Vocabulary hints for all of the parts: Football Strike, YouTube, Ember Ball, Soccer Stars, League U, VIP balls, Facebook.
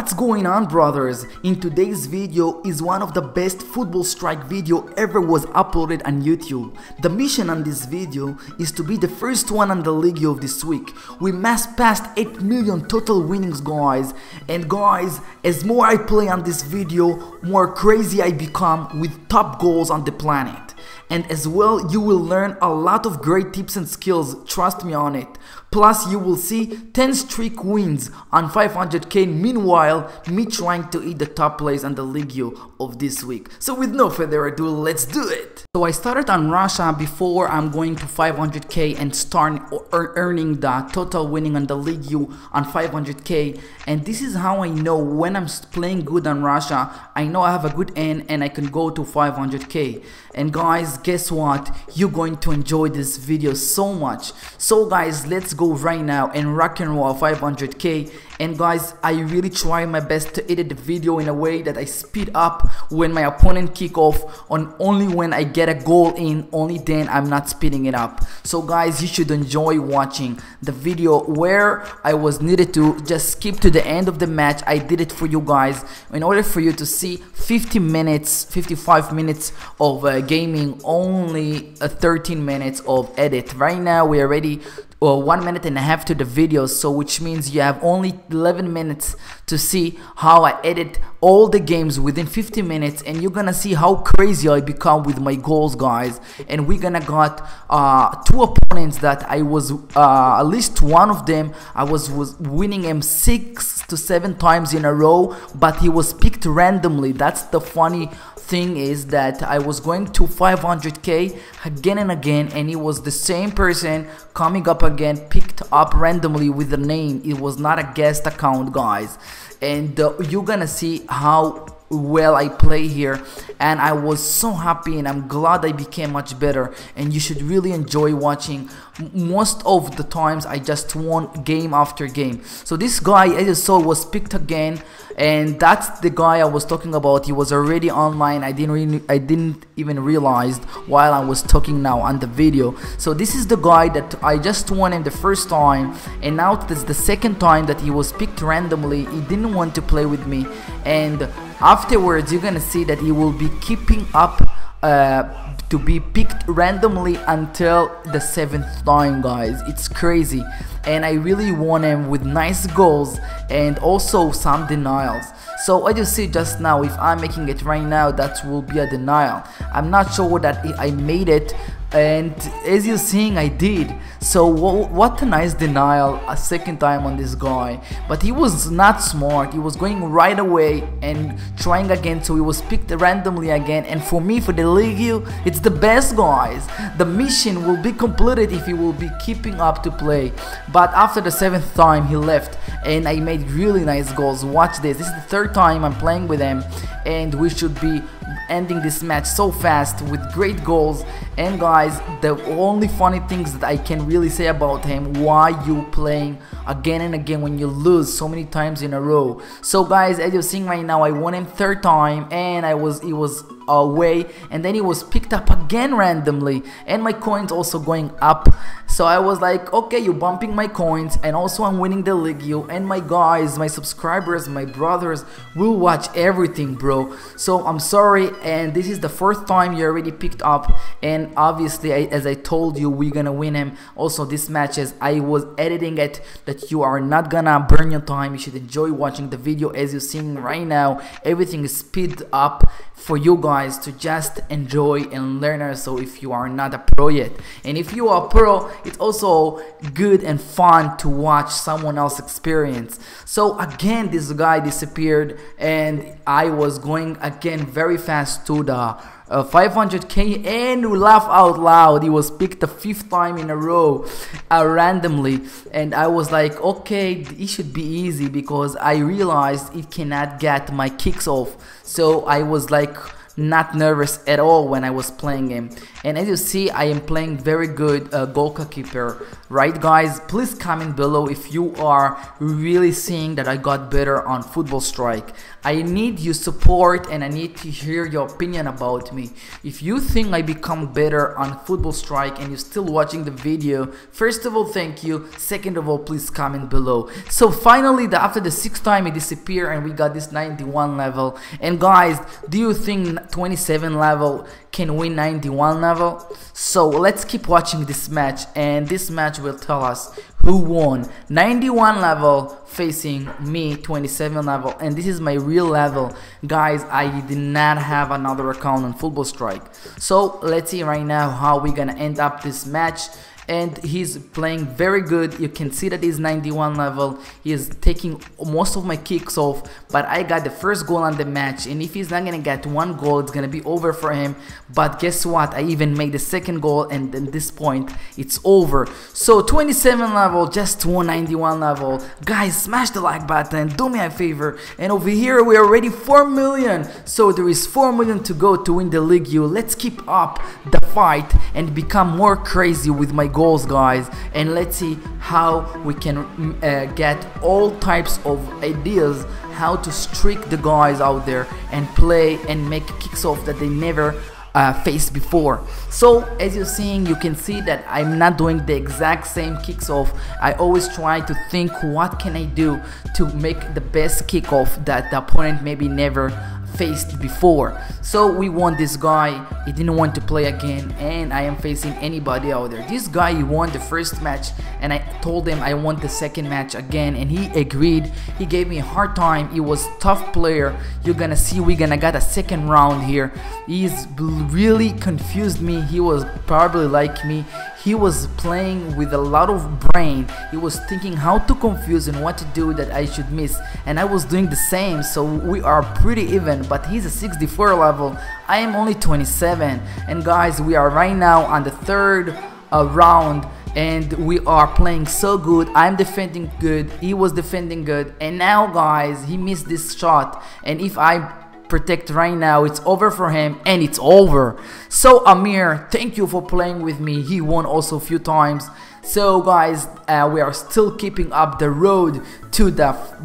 What's going on, brothers? In today's video is one of the best Football Strike video ever was uploaded on YouTube. The mission on this video is to be the first one on the League U of this week. We must pass 8 million total winnings, guys. And guys, as more I play on this video, more crazy I become with top goals on the planet. And as well, you will learn a lot of great tips and skills, trust me on it. Plus, you will see 10 streak wins on 500k, meanwhile, me trying to eat the top place on the League U of this week. So with no further ado, let's do it! So I started on Russia before I'm going to 500k and start earning the total winning on the League U on 500k. And this is how I know when I'm playing good on Russia, I know I have a good end and I can go to 500k. And guys, guess what? You're going to enjoy this video so much. So guys, let's go right now and rock and roll 500k. And guys, I really try my best to edit the video in a way that I speed up when my opponent kick off, on only when I get a goal in, only then I'm not speeding it up. So guys, you should enjoy watching the video where I was needed to just skip to the end of the match. I did it for you guys in order for you to see 55 minutes of gaming, only 13 minutes of edit. Right now we are ready. Well, 1.5 minutes to the video, so which means you have only 11 minutes to see how I edit all the games within 50 minutes, and you're gonna see how crazy I become with my goals, guys. And we're gonna got two opponents that I was at least one of them I was winning him 6 to 7 times in a row, but he was picked randomly. That's the funny thing, is that I was going to 500k again and again, and it was the same person coming up again, picked up randomly with the name. It was not a guest account, guys. And you're gonna see how well I play here, and I was so happy, and I'm glad I became much better. And you should really enjoy watching. Most of the times I just won game after game. So this guy, as you saw, was picked again, and that's the guy I was talking about. He was already online. I didn't even realize while I was talking now on the video. So this is the guy that I just won him the first time, and now this is the second time that he was picked randomly. He didn't want to play with me, and afterwards you're gonna see that he will be keeping up to be picked randomly until the 7th time, guys. It's crazy, and I really won him with nice goals and also some denials. So as you see just now, if I'm making it right now, that will be a denial. I'm not sure that I made it, and as you're seeing, I did. So what a nice denial, a second time on this guy. But he was not smart. He was going right away and trying again, so he was picked randomly again. And for me, for the League U, it's the best, guys. The mission will be completed if he will be keeping up to play. But after the 7th time, he left, and I made really nice goals. Watch this. This is the 3rd time I'm playing with him, and we should be ending this match so fast with great goals. And guys, the only funny things that I can really say about him, why you playing again and again when you lose so many times in a row. So guys, as you're seeing right now, I won him 3rd time, and he was away, and then he was picked up again randomly, and my coins also going up. So I was like, okay, you're bumping my coins, and also I'm winning the League U, and my guys, my subscribers, my brothers will watch everything, bro. So I'm sorry, and this is the 4th time you already picked up, and obviously as I told you, we're gonna win him. Also these matches I was editing it that you are not gonna burn your time. You should enjoy watching the video. As you're seeing right now, everything is speed up for you guys to just enjoy and learn. So if you are not a pro yet, and if you are a pro, it's also good and fun to watch someone else experience. So again, this guy disappeared, and I was going again very fast to the 500k, and we laugh out loud, he was picked the 5th time in a row randomly. And I was like, okay, it should be easy, because I realized it cannot get my kicks off. So I was like not nervous at all when I was playing him. And as you see, I am playing very good goalkeeper, right guys? Please comment below if you are really seeing that I got better on Football Strike. I need your support and I need to hear your opinion about me. If you think I become better on Football Strike and you're still watching the video, first of all, thank you. Second of all, please comment below. So finally, after the 6th time it disappeared and we got this 91 level. And guys, do you think 27 level can win 91 level? So let's keep watching this match, and this match will tell us who won. 91 level facing me, 27 level, and this is my real level, guys. I did not have another account on Football Strike. So let's see right now how we're gonna end up this match. And he's playing very good. You can see that he's 91 level. He is taking most of my kicks off, but I got the first goal on the match. And if he's not gonna get one goal, it's gonna be over for him. But guess what? I even made the second goal, and at this point, it's over. So 27 level just won 91 level. Guys, smash the like button. Do me a favor. And over here, we're already 4 million. So there is 4 million to go to win the League U. Let's keep up the fight and become more crazy with my goal. Goals, guys, and let's see how we can get all types of ideas how to trick the guys out there and play and make kicks off that they never faced before. So as you're seeing, you can see that I'm not doing the exact same kicks off. I always try to think what can I do to make the best kick off that the opponent maybe never faced before. So we won this guy. He didn't want to play again, and I am facing anybody out there. This guy, he won the first match, and I told him I want the second match again, and he agreed. He gave me a hard time. He was a tough player. You're gonna see we're gonna get a second round here. He's really confused me. He was probably like me. He was playing with a lot of brain. He was thinking how to confuse and what to do that I should miss, and I was doing the same. So we are pretty even, but he's a 64 level. I am only 27, and guys, we are right now on the third round, and we are playing so good. I'm defending good, he was defending good, and now guys, he missed this shot, and if I protect right now, it's over for him, and it's over. So Amir, thank you for playing with me. He won also a few times. So guys, we are still keeping up the road to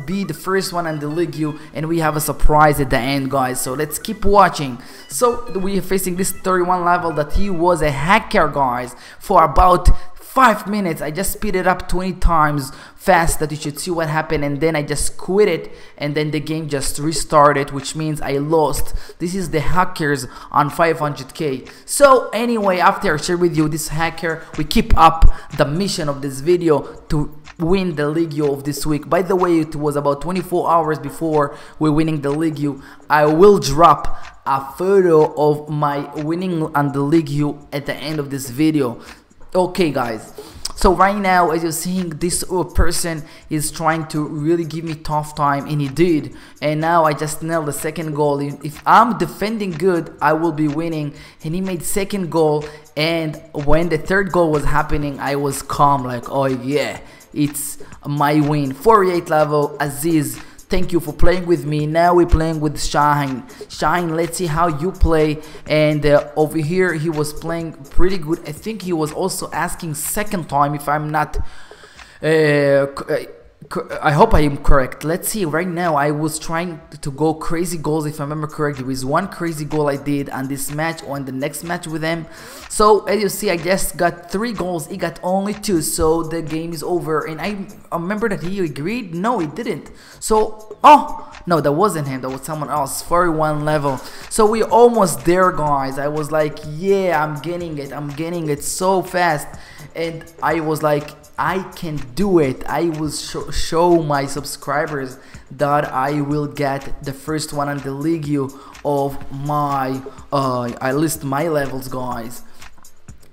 be the first one in the League U, and we have a surprise at the end, guys, so let's keep watching. So we are facing this 31 level that he was a hacker, guys, for about 5 minutes. I just speed it up 20 times fast that you should see what happened, and then I just quit it, and then the game just restarted, which means I lost. This is the hackers on 500k. So anyway, after I share with you this hacker, we keep up the mission of this video to win the League U of this week. By the way, it was about 24 hours before we're winning the League U. I will drop a photo of my winning on the League U at the end of this video. Okay guys, so right now, as you're seeing, this person is trying to really give me tough time, and he did. And now I just nailed the second goal. If I'm defending good, I will be winning. And he made second goal, and when the third goal was happening, I was calm, like, oh yeah, it's my win. 48 level, Aziz, thank you for playing with me. Now we're playing with Shine. Shine, let's see how you play. And over here, he was playing pretty good. I think he was also asking second time, if I'm not... I hope I am correct. Let's see. Right now, I was trying to go crazy goals. If I remember correctly, there was one crazy goal I did on this match or on the next match with him. So as you see, I just got 3 goals. He got only 2. So the game is over. And I remember that he agreed. No, he didn't. So, oh no, that wasn't him. That was someone else. 41 level. So we almost there, guys. I was like, yeah, I'm getting it. I'm getting it so fast. And I was like, I can do it. I will show my subscribers that I will get the first one on the League U of my I list my levels, guys.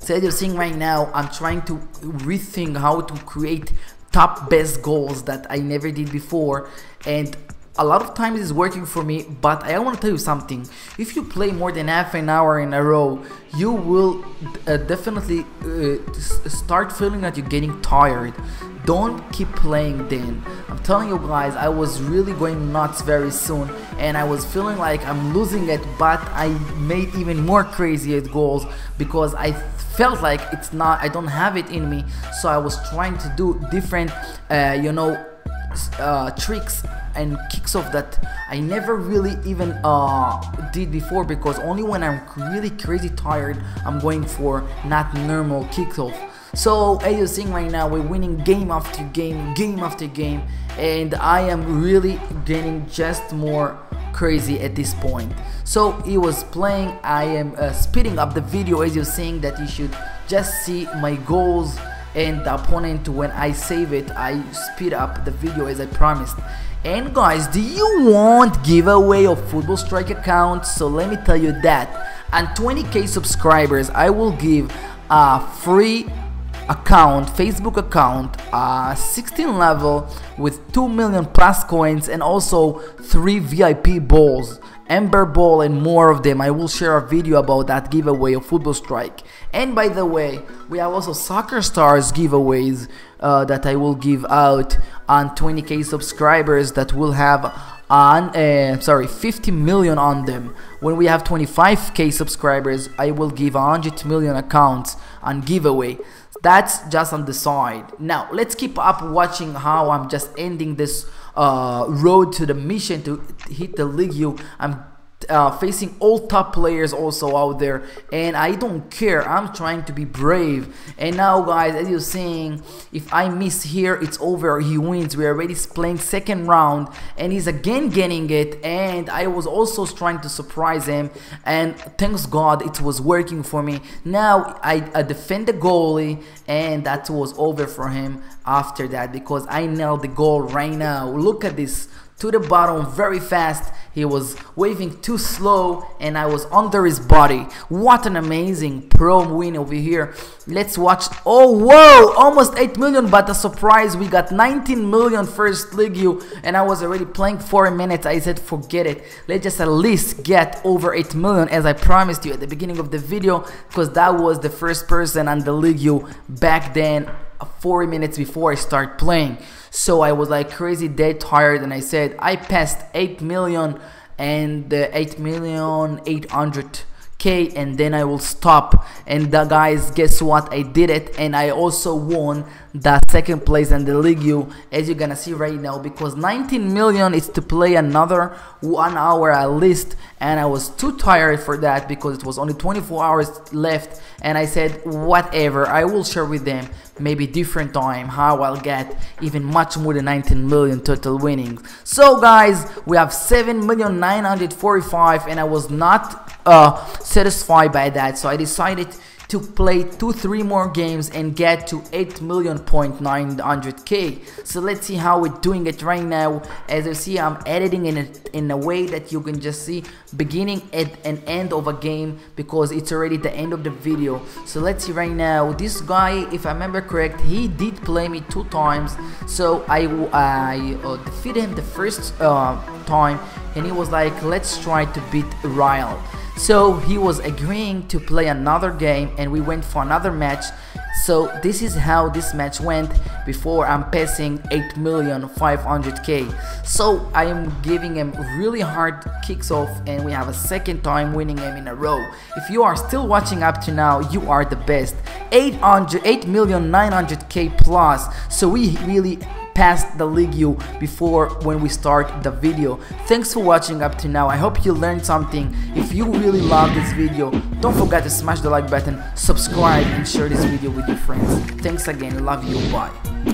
So as you're seeing right now, I'm trying to rethink how to create top best goals that I never did before, and A lot of times it's working for me, but I want to tell you something. If you play more than half an hour in a row, you will definitely start feeling that you're getting tired. Don't keep playing then. I'm telling you guys, I was really going nuts very soon, and I was feeling like I'm losing it, but I made even more craziest goals because I felt like it's not, I don't have it in me. So I was trying to do different, tricks and kicks off that I never really even did before, because only when I'm really crazy tired I'm going for not normal kicks off. So as you're seeing right now, we're winning game after game, game after game, and I am really getting just more crazy at this point. So he was playing, I am speeding up the video as you're seeing that you should just see my goals and the opponent. When I save it, I speed up the video as I promised. And guys, do you want giveaway of Football Strike account? So let me tell you that on 20k subscribers I will give a free account, Facebook account, 16 level with 2 million plus coins, and also 3 VIP balls, Ember Ball, and more of them. I will share a video about that giveaway of Football Strike. And by the way, we have also Soccer Stars giveaways that I will give out on 20k subscribers that will have on 50 million on them. When we have 25k subscribers, I will give 100 million accounts on giveaway. That's just on the side. Now let's keep up watching how I'm just ending this road to the mission to hit the League U. I'm facing all top players also out there, and I don't care, I'm trying to be brave. And now guys, as you're seeing, if I miss here, it's over, he wins. We're already playing second round and he's again getting it, and I was also trying to surprise him, and thanks God it was working for me. Now I defend the goalie, and that was over for him after that, because I nailed the goal right now. Look at this, to the bottom very fast. He was waving too slow and I was under his body. What an amazing pro win over here. Let's watch. Oh whoa, almost 8 million, but a surprise, we got 19 million first League U, and I was already playing 4 minutes. I said forget it, let's just at least get over 8 million as I promised you at the beginning of the video, because that was the first person on the League U back then 4 minutes before I start playing. So I was like crazy dead tired, and I said I passed 8 million and 8,800,000, and then I will stop. And the guys, guess what, I did it, and I also won the second place in the League U, as you're gonna see right now, because 19 million is to play another 1 hour at least, and I was too tired for that because it was only 24 hours left, and I said whatever, I will share with them maybe different time how I'll get even much more than 19 million total winnings. So guys, we have 7,945,000, and I was not satisfied by that, so I decided to play 2-3 more games and get to 8,900,000. So let's see how we're doing it right now. As you see, I'm editing in a way that you can just see beginning at an end of a game, because it's already the end of the video. So let's see right now, this guy, if I remember correct, he did play me 2 times, so I defeated him the first time, and he was like, let's try to beat Ryle. So he was agreeing to play another game, and we went for another match. So this is how this match went before I'm passing 8,500,000. So I am giving him really hard kicks off, and we have a second time winning him in a row. If you are still watching up to now, you are the best. 8,900,000 plus. So we really past the League U before when we start the video. Thanks for watching up to now. I hope you learned something. If you really love this video, don't forget to smash the like button, subscribe, and share this video with your friends. Thanks again, love you, bye.